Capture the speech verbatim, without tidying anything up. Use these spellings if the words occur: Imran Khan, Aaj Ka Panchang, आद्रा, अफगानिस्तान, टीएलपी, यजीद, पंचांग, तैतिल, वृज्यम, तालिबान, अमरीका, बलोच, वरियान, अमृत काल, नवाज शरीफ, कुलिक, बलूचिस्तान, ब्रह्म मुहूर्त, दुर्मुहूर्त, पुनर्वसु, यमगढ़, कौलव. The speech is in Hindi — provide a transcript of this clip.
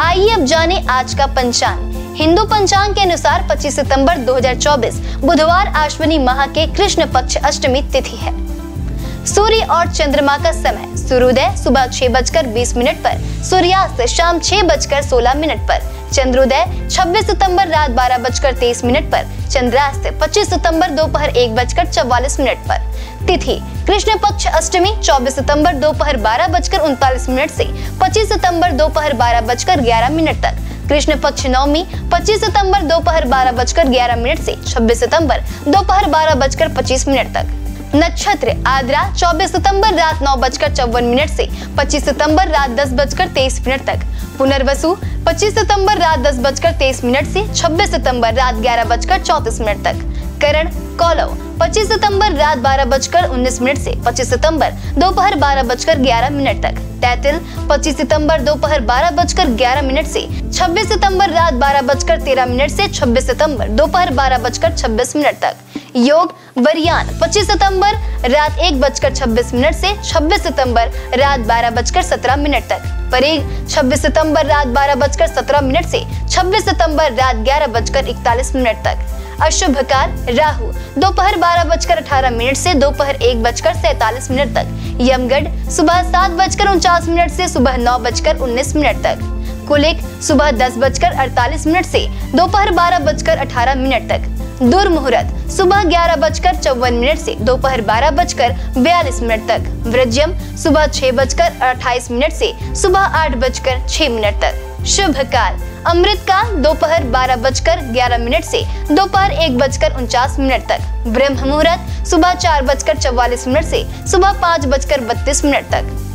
आइए अब जानें आज का पंचांग। हिंदू पंचांग के अनुसार पच्चीस सितंबर दो हज़ार चौबीस बुधवार अश्विनी माह के कृष्ण पक्ष अष्टमी तिथि है। सूर्य और चंद्रमा का समय सूर्योदय सुबह छह बजकर बीस मिनट पर, सूर्यास्त शाम छह बजकर सोलह मिनट पर, चंद्रोदय छब्बीस सितंबर रात बारह बजकर तेईस मिनट पर, चंद्रास्त पच्चीस सितंबर दोपहर एक बजकर चौवालीस मिनट पर। तिथि कृष्ण पक्ष अष्टमी चौबीस सितंबर दोपहर बारह बजकर उनतालीस मिनट से पच्चीस सितंबर दोपहर बारह बजकर ग्यारह मिनट तक। कृष्ण पक्ष नवमी पच्चीस सितंबर दोपहर बारह बजकर ग्यारह मिनट से छब्बीस सितंबर दोपहर बारह बजकर पच्चीस मिनट तक। नक्षत्र आद्रा चौबीस सितंबर रात नौ बजकर चौवन मिनट से पच्चीस सितंबर रात दस बजकर तेईस मिनट तक। पुनर्वसु पच्चीस सितंबर रात दस बजकर तेईस मिनट से छब्बीस सितंबर रात ग्यारह बजकर चौंतीस मिनट तक। करण कौलव पच्चीस सितंबर रात बारह बजकर उन्नीस मिनट से पच्चीस सितंबर दोपहर बारह बजकर ग्यारह मिनट तक। तैतिल पच्चीस सितंबर दोपहर बारह बजकर ग्यारह मिनट से छब्बीस सितंबर रात बारह बजकर तेरह मिनट से छब्बीस सितंबर दोपहर बारह बजकर छब्बीस मिनट तक। योग वरियान पच्चीस सितंबर रात एक बजकर छब्बीस मिनट से छब्बीस सितंबर रात बारह बजकर सत्रह मिनट तक। परेग छब्बीस सितंबर रात बारह बजकर सत्रह मिनट से छब्बीस सितंबर रात ग्यारह बजकर इकतालीस मिनट तक। अशुभ काल राहु दोपहर बारह बजकर अठारह मिनट से दोपहर एक बजकर सैतालीस मिनट तक। यमगढ़ सुबह सात बजकर उनचास मिनट से सुबह नौ बजकर उन्नीस मिनट तक। कुलिक सुबह दस बजकर अड़तालीस मिनट से दोपहर बारह बजकर अठारह मिनट तक। दुर्मुहूर्त सुबह ग्यारह बजकर चौवन मिनट से दोपहर बारह बजकर बयालीस मिनट तक। वृज्यम सुबह छह बजकर अट्ठाईस मिनट से सुबह आठ बजकर छह मिनट तक। शुभ काल अमृत काल दोपहर बारह बजकर ग्यारह मिनट से दोपहर एक बजकर उनचास मिनट तक। ब्रह्म मुहूर्त सुबह चार बजकर चौवालीस मिनट से सुबह पाँच बजकर बत्तीस मिनट तक।